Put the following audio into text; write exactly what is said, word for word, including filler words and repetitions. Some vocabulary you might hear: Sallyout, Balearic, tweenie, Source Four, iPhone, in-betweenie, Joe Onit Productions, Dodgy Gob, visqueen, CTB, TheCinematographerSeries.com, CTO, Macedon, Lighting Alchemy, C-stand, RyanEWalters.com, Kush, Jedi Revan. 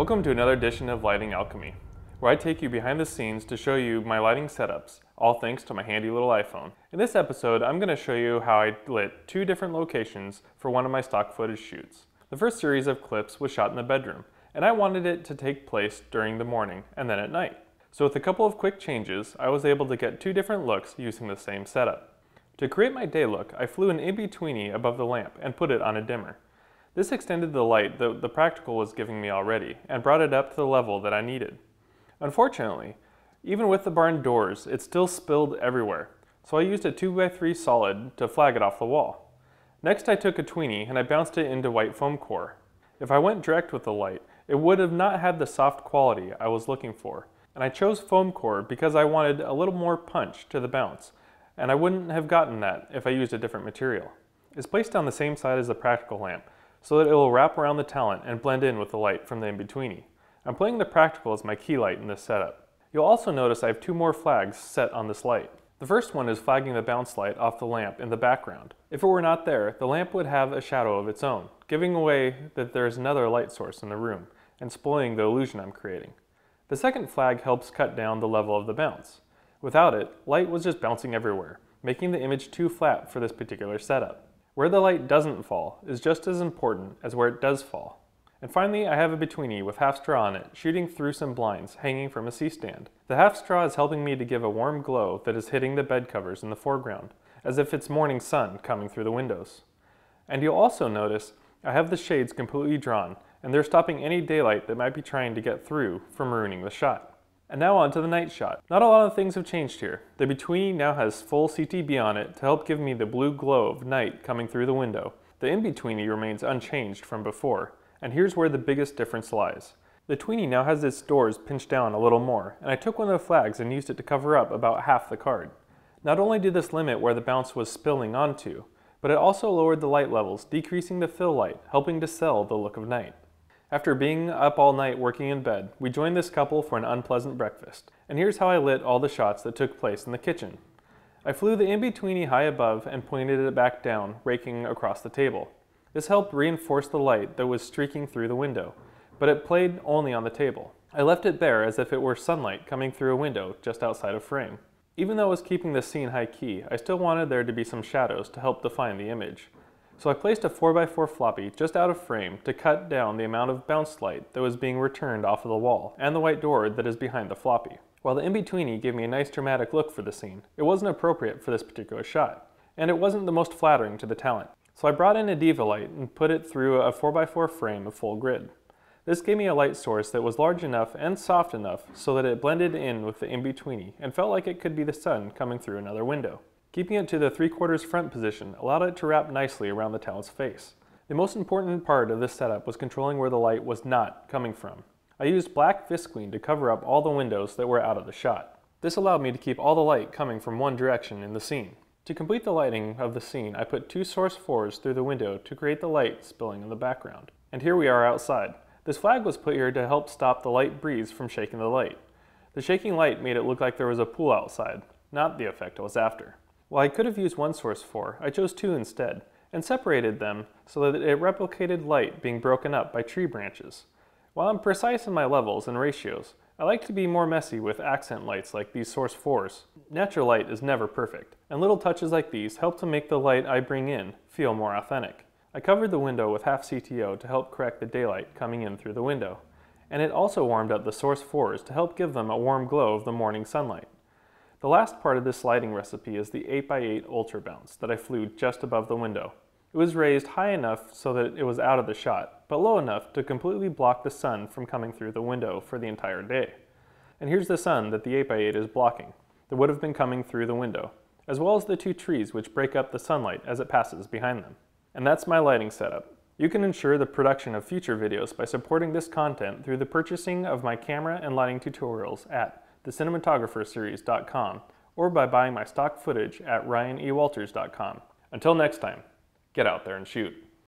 Welcome to another edition of Lighting Alchemy, where I take you behind the scenes to show you my lighting setups, all thanks to my handy little iPhone. In this episode, I'm going to show you how I lit two different locations for one of my stock footage shoots. The first series of clips was shot in the bedroom, and I wanted it to take place during the morning and then at night. So with a couple of quick changes, I was able to get two different looks using the same setup. To create my day look, I flew an in-betweenie above the lamp and put it on a dimmer. This extended the light that the practical was giving me already and brought it up to the level that I needed. Unfortunately, even with the barn doors, it still spilled everywhere, so I used a two by three solid to flag it off the wall. Next I took a tweenie and I bounced it into white foam core. If I went direct with the light, it would have not had the soft quality I was looking for, and I chose foam core because I wanted a little more punch to the bounce, and I wouldn't have gotten that if I used a different material. It's placed on the same side as the practical lamp, so that it will wrap around the talent and blend in with the light from the in-betweenie. I'm playing the practical as my key light in this setup. You'll also notice I have two more flags set on this light. The first one is flagging the bounce light off the lamp in the background. If it were not there, the lamp would have a shadow of its own, giving away that there is another light source in the room, and spoiling the illusion I'm creating. The second flag helps cut down the level of the bounce. Without it, light was just bouncing everywhere, making the image too flat for this particular setup. Where the light doesn't fall is just as important as where it does fall. And finally, I have a betweenie with half straw on it, shooting through some blinds hanging from a C-stand. The half straw is helping me to give a warm glow that is hitting the bed covers in the foreground, as if it's morning sun coming through the windows. And you'll also notice I have the shades completely drawn, and they're stopping any daylight that might be trying to get through from ruining the shot. And now on to the night shot. Not a lot of things have changed here. The betweenie now has full C T B on it to help give me the blue glow of night coming through the window. The in-betweenie remains unchanged from before, and here's where the biggest difference lies. The tweenie now has its doors pinched down a little more, and I took one of the flags and used it to cover up about half the card. Not only did this limit where the bounce was spilling onto, but it also lowered the light levels, decreasing the fill light, helping to sell the look of night. After being up all night working in bed, we joined this couple for an unpleasant breakfast, and here's how I lit all the shots that took place in the kitchen. I flew the in-betweenie high above and pointed it back down, raking across the table. This helped reinforce the light that was streaking through the window, but it played only on the table. I left it there as if it were sunlight coming through a window just outside of frame. Even though I was keeping the scene high key, I still wanted there to be some shadows to help define the image. So I placed a four by four floppy just out of frame to cut down the amount of bounce light that was being returned off of the wall, and the white door that is behind the floppy. While the in-betweenie gave me a nice dramatic look for the scene, it wasn't appropriate for this particular shot, and it wasn't the most flattering to the talent. So I brought in a diva light and put it through a four by four frame of full grid. This gave me a light source that was large enough and soft enough so that it blended in with the in-betweenie and felt like it could be the sun coming through another window. Keeping it to the three-quarters front position allowed it to wrap nicely around the talent's face. The most important part of this setup was controlling where the light was not coming from. I used black visqueen to cover up all the windows that were out of the shot. This allowed me to keep all the light coming from one direction in the scene. To complete the lighting of the scene, I put two source fours through the window to create the light spilling in the background. And here we are outside. This flag was put here to help stop the light breeze from shaking the light. The shaking light made it look like there was a pool outside, not the effect I was after. While I could have used one source four, I chose two instead, and separated them so that it replicated light being broken up by tree branches. While I'm precise in my levels and ratios, I like to be more messy with accent lights like these source fours. Natural light is never perfect, and little touches like these help to make the light I bring in feel more authentic. I covered the window with half C T O to help correct the daylight coming in through the window, and it also warmed up the source fours to help give them a warm glow of the morning sunlight. The last part of this lighting recipe is the eight by eight Ultra Bounce that I flew just above the window. It was raised high enough so that it was out of the shot, but low enough to completely block the sun from coming through the window for the entire day. And here's the sun that the eight by eight is blocking, that would have been coming through the window, as well as the two trees which break up the sunlight as it passes behind them. And that's my lighting setup. You can ensure the production of future videos by supporting this content through the purchasing of my camera and lighting tutorials at the cinematographer series dot com or by buying my stock footage at Ryan E Walters dot com. Until next time, get out there and shoot.